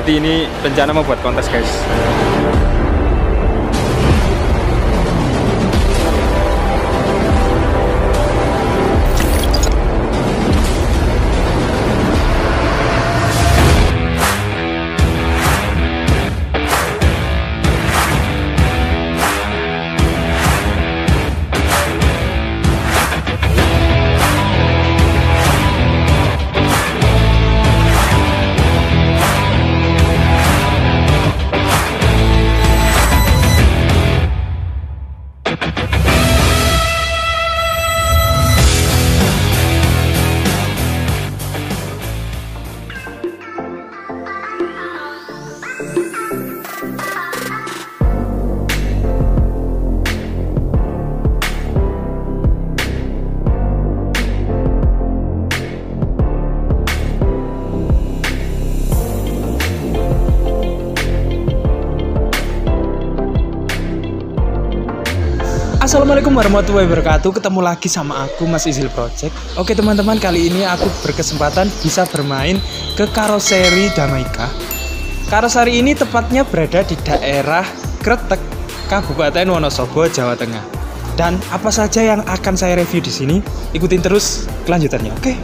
Jadi ini rencana mau buat kontes, guys. Assalamualaikum warahmatullahi wabarakatuh. Ketemu lagi sama aku, Mas Izzil Project. Oke teman-teman, kali ini aku berkesempatan bisa bermain ke Karoseri Jamaica. Karoseri ini tepatnya berada di daerah Kretek, Kabupaten Wonosobo, Jawa Tengah. Dan apa saja yang akan saya review di sini, ikutin terus kelanjutannya, oke?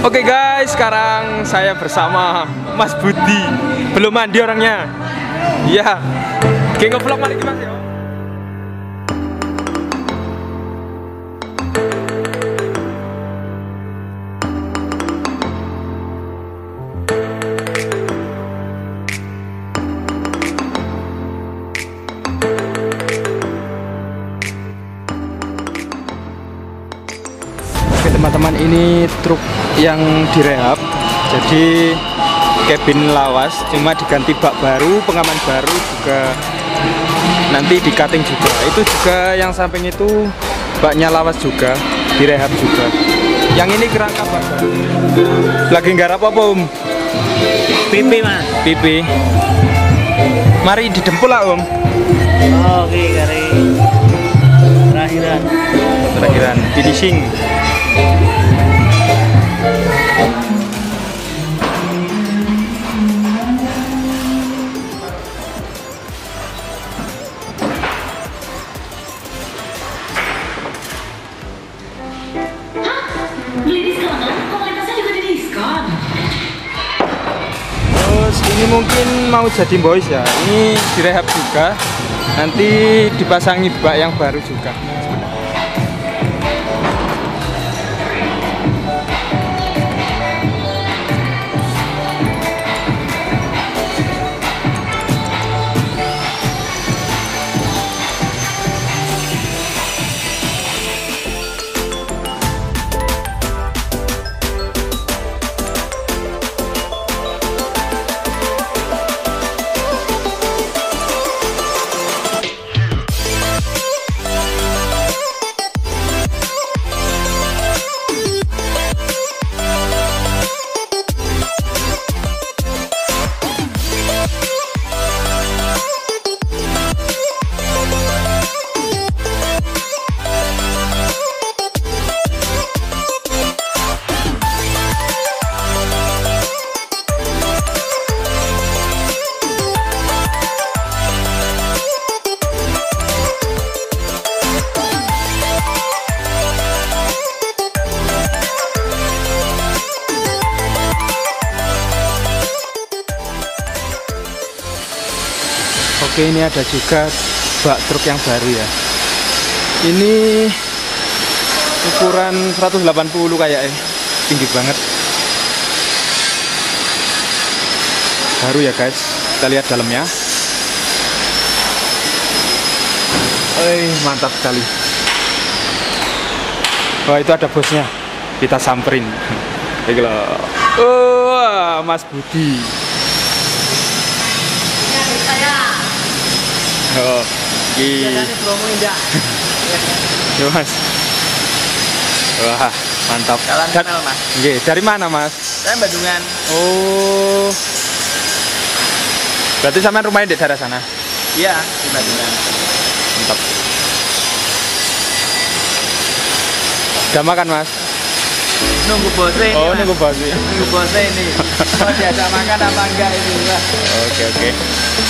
Oke guys, sekarang saya bersama Mas Budi. Belum mandi orangnya. Iya. Geng vlog mari Mas ya. Teman-teman, ini truk yang direhab, jadi kabin lawas, cuma diganti bak baru, pengaman baru juga, nanti di cutting juga. Itu juga yang samping itu baknya lawas juga, direhab juga. Yang ini kerangka bak baru. Lagi nggarap apa, Om? Pipi, Mas. Pipi. Mari didempul lah, Om. Oh, oke, kari. Terakhiran. Terakhiran, finishing. Terus ini mungkin mau jadi boys ya, ini direhab juga, nanti dipasangi bak yang baru juga. Oke, ini ada juga bak truk yang baru ya. Ini ukuran 180 kayaknya, tinggi banget. Baru ya guys, kita lihat dalamnya. Mantap sekali. Wah, itu ada bosnya, kita samperin. Ini loh. Mas Budi. Oh, iya. Mas. Wah, mantap. Jalan kenal, Mas. Oke, dari mana, Mas? Saya Badungan. Oh. Berarti sampean rumah Indek Dara sana? Iya, di Badungan. Mantap. Udah makan, Mas? Nunggu bose. Oh, nunggu bose. Nunggu bose ini. Mau diajak makan apa enggak ini, Mas? Oke.